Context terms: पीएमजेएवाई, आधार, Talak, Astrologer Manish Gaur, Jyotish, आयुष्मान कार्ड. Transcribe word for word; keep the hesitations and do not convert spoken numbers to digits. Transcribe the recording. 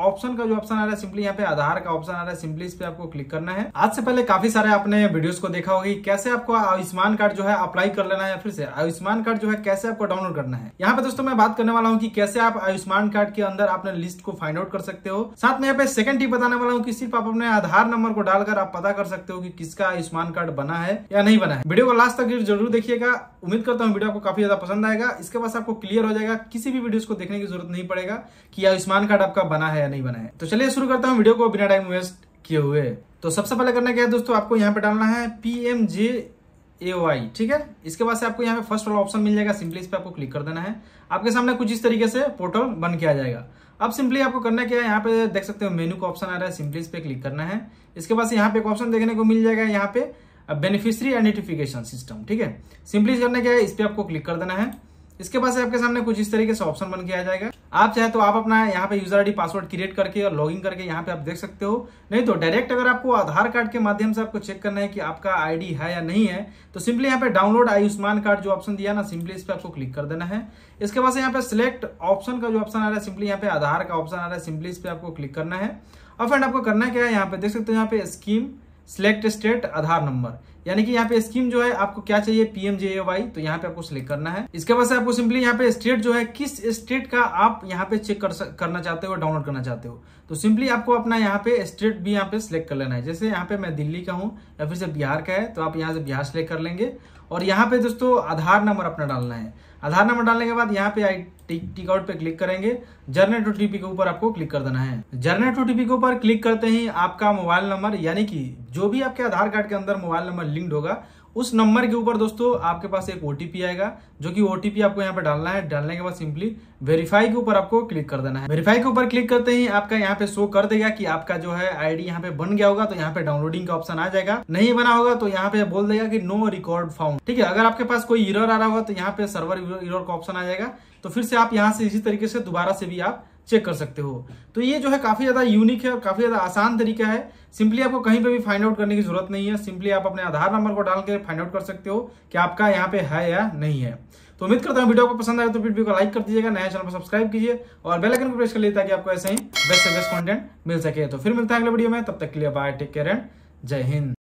Option का जो option आ रहा है सिंपली यहाँ पे आधार का ऑप्शन आ रहा है, सिंपली इस पे आपको क्लिक करना है। आज से पहले काफी सारे आपने वीडियोस को देखा होगी कैसे आपको आयुष्मान कार्ड जो है अप्लाई कर लेना है या फिर से आयुष्मान कार्ड जो है कैसे आपको डाउनलोड करना है। यहाँ पे दोस्तों मैं बात करने वाला हूँ कि कैसे आप आयुष्मान कार्ड के अंदर अपने लिस्ट को फाइंड आउट कर सकते हो। साथ में यहाँ पे सेकंड टिप बताने वाला हूँ कि सिर्फ आप अपने आधार नंबर को डालकर आप पता कर सकते हो कि किसका आयुष्मान कार्ड बना है या नहीं बना है। वीडियो को लास्ट तक जरूर देखिएगा, उम्मीद करता हूँ वीडियो आपको काफी ज्यादा पसंद आएगा। इसके बाद आपको क्लियर हो जाएगा, किसी भी वीडियो को देखने की जरूरत नहीं पड़ेगा कि आयुष्मान कार्ड आपका बना है या नहीं बना है। तो चलिए शुरू करता हूँ वीडियो को बिना टाइम वेस्ट किए हुए। तो सबसे पहले करना क्या है दोस्तों, आपको यहाँ पे डालना है पीएमजेएवाई, ठीक है। इसके बाद से आपको यहाँ पे फर्स्ट वाला ऑप्शन मिल जाएगा, सिंपली इस पे आपको क्लिक कर देना है। आपके सामने कुछ इस तरीके से पोर्टल बन के आ जाएगा। अब सिंपली आपको करना क्या है, यहाँ पे देख सकते हो मेन्यू का ऑप्शन आ रहा है, सिंपली इस पे क्लिक करना है। इसके बाद यहाँ पे एक ऑप्शन देखने को मिल जाएगा, यहाँ पे बेनिफिशियरी आइडेंटिफिकेशन सिस्टम, ठीक है। सिंपली करना क्या है, इस पे आपको क्लिक कर देना है। इसके बाद से आपके सामने कुछ इस तरीके से ऑप्शन बन के आ जाएगा। आप चाहे तो आप अपना यहाँ पे यूजर आईडी पासवर्ड क्रिएट करके और लॉगिन करके यहाँ पे आप देख सकते हो, नहीं तो डायरेक्ट अगर आपको आधार कार्ड के माध्यम से आपको चेक करना है कि आपका आईडी है या नहीं है, तो सिंपली यहाँ पे डाउनलोड आयुष्मान कार्ड जो ऑप्शन दिया ना, सिंपली इस पे आपको क्लिक कर देना है। इसके बाद यहाँ पे सिलेक्ट ऑप्शन का जो ऑप्शन आ रहा है, सिंपली यहाँ पे आधार का ऑप्शन आ रहा है, सिंपली इस पे आपको क्लिक करना है। और फ्रेंड आपको करना क्या है, यहाँ पे देख सकते हो यहाँ पे scheme select state आधार number, यानी कि यहाँ पे स्कीम जो है आपको क्या चाहिए, पीएमजेएवाई, तो यहाँ पे आपको सिलेक्ट करना है। इसके बाद से आपको सिंपली यहाँ पे स्टेट जो है किस स्टेट का आप यहाँ पे चेक कर, करना चाहते हो, डाउनलोड करना चाहते हो, तो सिंपली आपको अपना यहाँ पे स्टेट भी यहाँ पे सिलेक्ट कर लेना है। जैसे यहाँ पे मैं दिल्ली का हूँ या फिर से बिहार का है, तो आप यहाँ से बिहार सिलेक्ट कर लेंगे। और यहाँ पे दोस्तों आधार नंबर अपना डालना है। आधार नंबर डालने के बाद यहाँ पे आई टिक आउट पे क्लिक करेंगे, जनरेट ओटीपी के ऊपर आपको क्लिक कर देना है। जनरेट ओटीपी के ऊपर क्लिक करते ही आपका मोबाइल नंबर, यानी कि जो भी आपके आधार कार्ड के अंदर मोबाइल नंबर लिंक्ड होगा, उस नंबर के ऊपर दोस्तों आपके पास एक ओटीपी आएगा, जो कि ओटीपी आपको यहाँ पे डालना है। डालने के बाद सिंपली वेरीफाई के ऊपर आपको क्लिक कर देना है। वेरीफाई के ऊपर क्लिक करते ही आपका यहाँ पे शो कर देगा कि आपका जो है आईडी यहाँ पे बन गया होगा, तो यहाँ पे डाउनलोडिंग का ऑप्शन आ जाएगा। नहीं बना होगा तो यहाँ पे बोल देगा कि नो रिकॉर्ड फाउंड, ठीक है। अगर आपके पास कोई एरर आ रहा होगा तो यहाँ पे सर्वर एरर का ऑप्शन आ जाएगा, तो फिर से आप यहाँ से इसी तरीके से दोबारा से भी आप चेक कर सकते हो। तो ये जो है काफी ज्यादा यूनिक है और काफी ज्यादा आसान तरीका है। सिंपली आपको कहीं पे भी फाइंड आउट करने की जरूरत नहीं है, सिंपली आप अपने आधार नंबर को डाल के फाइंड आउट कर सकते हो कि आपका यहाँ पे है या नहीं है। तो उम्मीद करता हूँ वीडियो को पसंद आए, तो वीडियो को लाइक कर दीजिएगा, नया चैनल को सब्सक्राइब कीजिए और बेल आइकन को प्रेस कर लीजिए ताकि आपको ऐसे ही बेस्ट से बेस्ट कॉन्टेंट मिल सके। तो फिर मिलता है अगले वीडियो में, तब तक के लिए बाय, टेक केयर एंड जय हिंद।